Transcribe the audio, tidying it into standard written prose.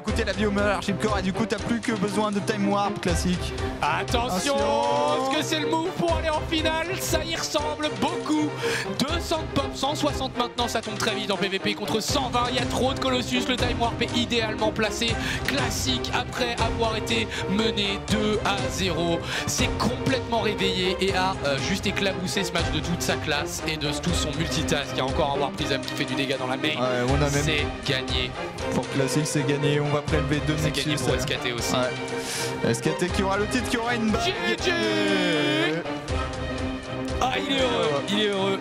coûté la Biomer, Archipcore, et du coup t'as plus que besoin de Time Warp classique. Attention, est-ce que c'est le move pour aller en finale? Ça y ressemble beaucoup. 200 de pop, 160 maintenant, ça tombe très vite en PVP contre 120, il y a trop de Colossus, le Time Warp est idéalement placé. Classique après avoir été mené 2-0. C'est complètement réveillé et a juste éclaboussé ce match de toute sa classe et de tout son multitask. Il y a encore un Warp Prism qui fait du dégât dans la main. Ouais, c'est gagné. Pour classique, c'est gagné. On va prélever 2 minutes. C'est gagné pour SKT aussi. Ouais. SKT qui aura le titre, qui aura une bague. GG. Ah, il est heureux.